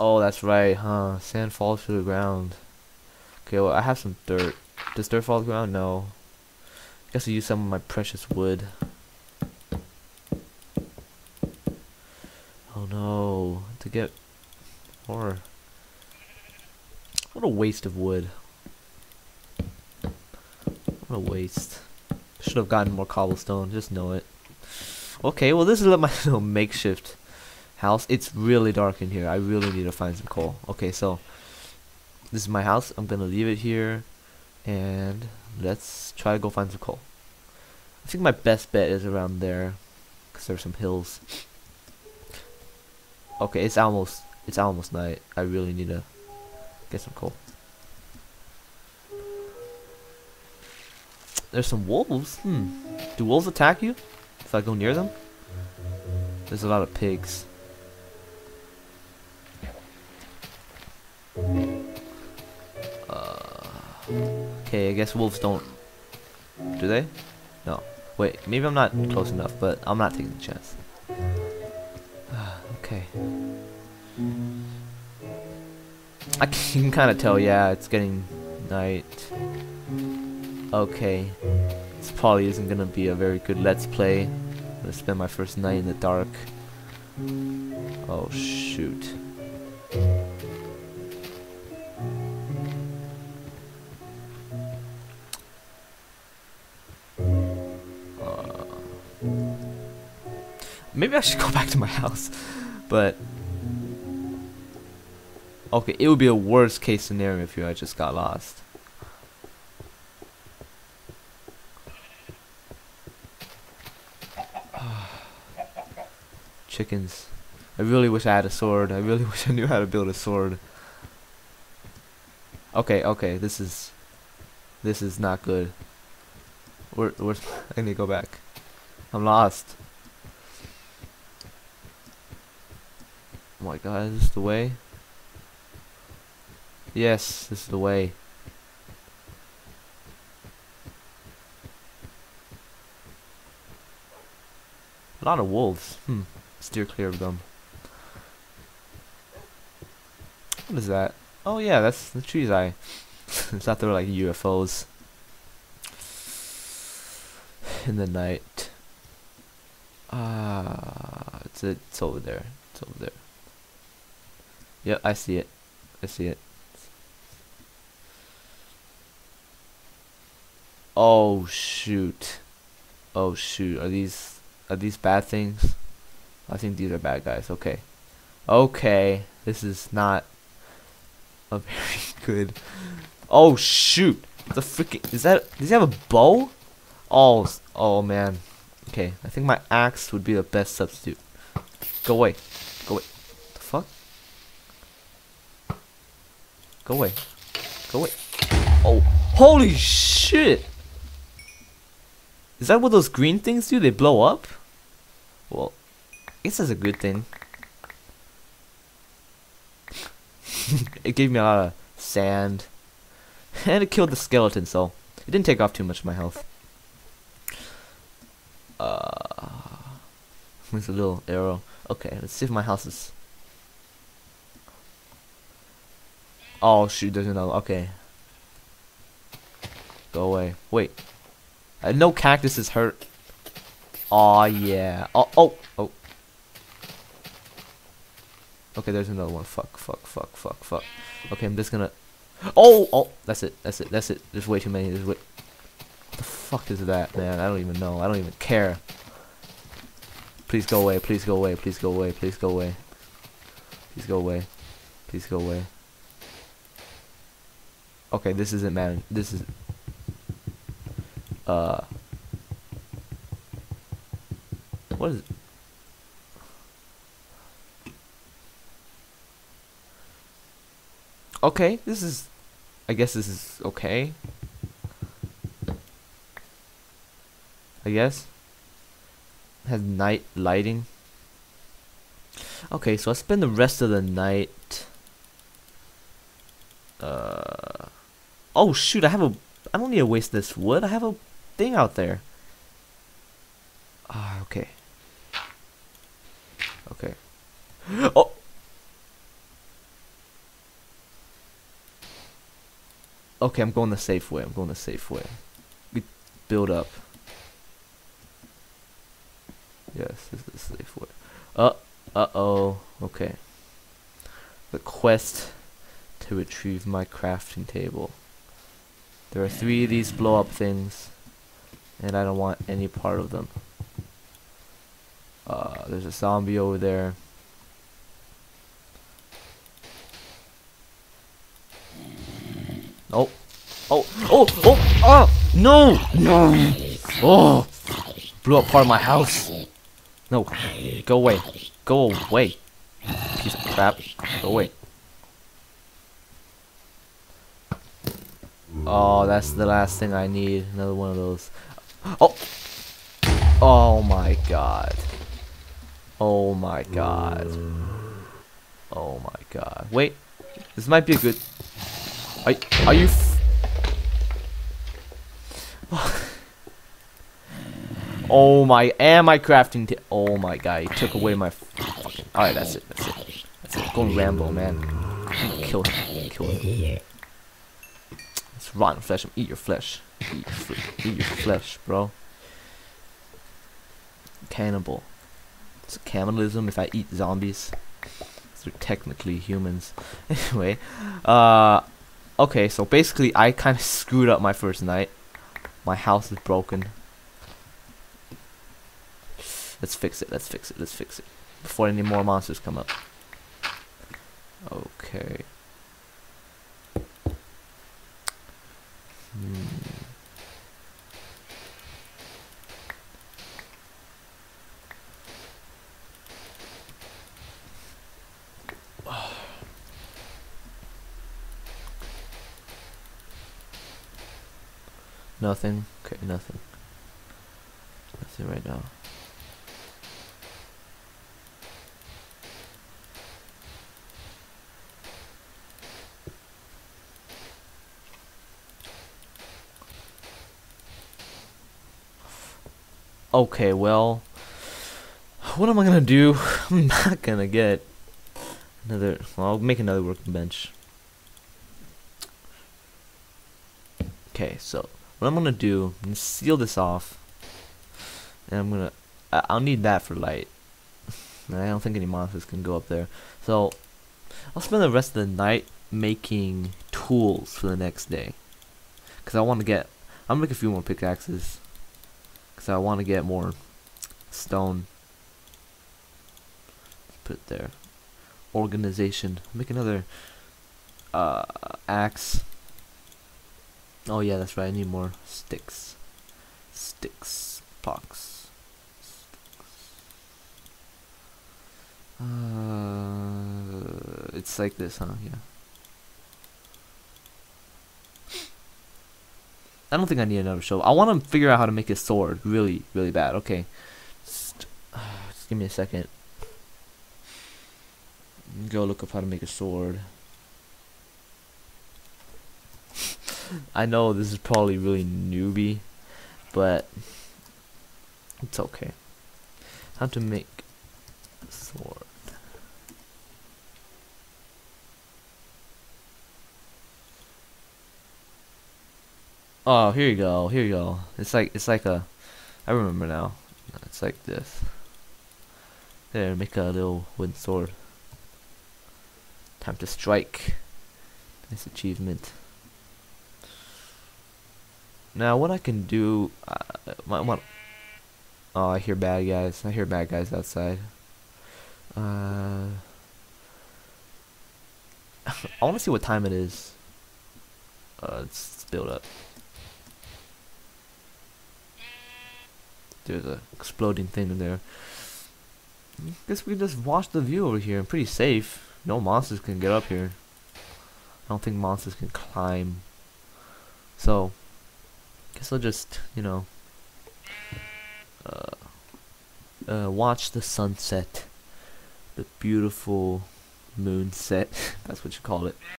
Oh, that's right, huh? Sand falls to the ground. Okay, well, I have some dirt. Does dirt fall to the ground? No. I guess I'll use some of my precious wood. Oh no, to get more. What a waste of wood. What a waste. Should have gotten more cobblestone, just know it. Okay, well, this is my little makeshift house. It's really dark in here. I really need to find some coal. Okay, so this is my house. I'm gonna leave it here and let's try to go find some coal. I think my best bet is around there because there's some hills. Okay, it's almost night. I really need to get some coal. There's some wolves. Do wolves attack you if I go near them? There's a lot of pigs. Okay, I guess wolves don't. Do they? No. Wait, maybe I'm not close enough, but I'm not taking the chance. Okay. I can kind of tell, yeah, it's getting night. Okay, this probably isn't gonna be a very good let's play. I'm gonna spend my first night in the dark. Oh shoot. Maybe I should go back to my house, but okay, it would be a worst case scenario if I just got lost. Chickens. I really wish I had a sword. I really wish I knew how to build a sword. Okay, this is not good. I need to go back. I'm lost. Oh my god, is this the way? Yes, this is the way. A lot of wolves. Steer clear of them. What is that? Oh yeah, that's the tree's eye. It's not there like UFOs in the night. It's over there. It's over there. Yep, I see it. I see it. Oh shoot. Oh shoot. Are these bad things? I think these are bad guys. Okay. Okay. This is not a very good. Oh shoot. The freaking does he have a bow? Oh man. Okay. I think my axe would be the best substitute. Go away. Go away. What the fuck? Go away. Go away. Oh, holy shit. Is that what those green things do? They blow up? Well, I guess that's a good thing. It gave me a lot of sand. And it killed the skeleton, so it didn't take off too much of my health. There's a little arrow. Okay, let's see if my house is... Oh shoot, there's another. Okay. Go away. Wait. No cactuses hurt. Aw, yeah. Oh. Okay, there's another one. Fuck. Okay, I'm just gonna... Oh, that's it. There's way too many. What the fuck is that, man? I don't even know. I don't even care. Please go away. Okay, this isn't man. This is... What is it? Okay, I guess this is okay. I guess. It has night lighting. Okay, so I spend the rest of the night. Oh shoot, I don't need to waste this wood. I have a thing out there. Okay. Okay. Oh. Okay, I'm going the safe way. I'm going the safe way. We build up. Yes, this is the safe way. Uh-oh. Okay. The quest to retrieve my crafting table. There are 3 of these blow-up things, and I don't want any part of them. There's a zombie over there. Oh, oh, oh, oh, oh, no, no, oh, blew up part of my house. No, go away, piece of crap, go away. Oh, that's the last thing I need, another one of those. Oh, oh my god, oh my god, oh my god. Wait, this might be a good... Are you oh my, and my crafting tip. Oh my god, he took away my fucking... Alright, that's it, that's it. That's it, go Rambo, man. Kill him, kill him. It's rotten flesh, eat your flesh. Eat your flesh, bro. Cannibal. It's cannibalism if I eat zombies. They're technically humans. Anyway, okay, so basically I kind of screwed up my first night. My house is broken. Let's fix it, let's fix it, let's fix it. Before any more monsters come up. Okay. Nothing. Okay, nothing. Nothing right now. Okay, well, what am I gonna do? I'm not gonna get another. Well, I'll make another workbench. Okay, so. What I'm gonna do, I'm gonna seal this off, and I'm gonna, I'll need that for light. And I don't think any monsters can go up there. So, I'll spend the rest of the night making tools for the next day. Cause I wanna get, I'm gonna make a few more pickaxes. Cause I wanna get more stone. Put it there. Organization. Make another, axe. Oh yeah, that's right, I need more sticks. Sticks. Pox. Sticks. It's like this, huh? Yeah. I don't think I need another shovel. I want to figure out how to make a sword really, really bad. Okay. Just give me a second. Go look up how to make a sword. I know this is probably really newbie, but it's okay. How to make a sword. Oh, here you go, here you go. It's like a, I remember now. It's like this. There, make a little wooden sword. Time to strike. Nice achievement. Now what I can do, oh, I hear bad guys. I hear bad guys outside. I want to see what time it is. Let's build up. There's a exploding thing in there. I guess we just watch the view over here. I'm pretty safe. No monsters can get up here. I don't think monsters can climb. So. Guess I'll just, you know, watch the sunset, the beautiful moonset, that's what you call it.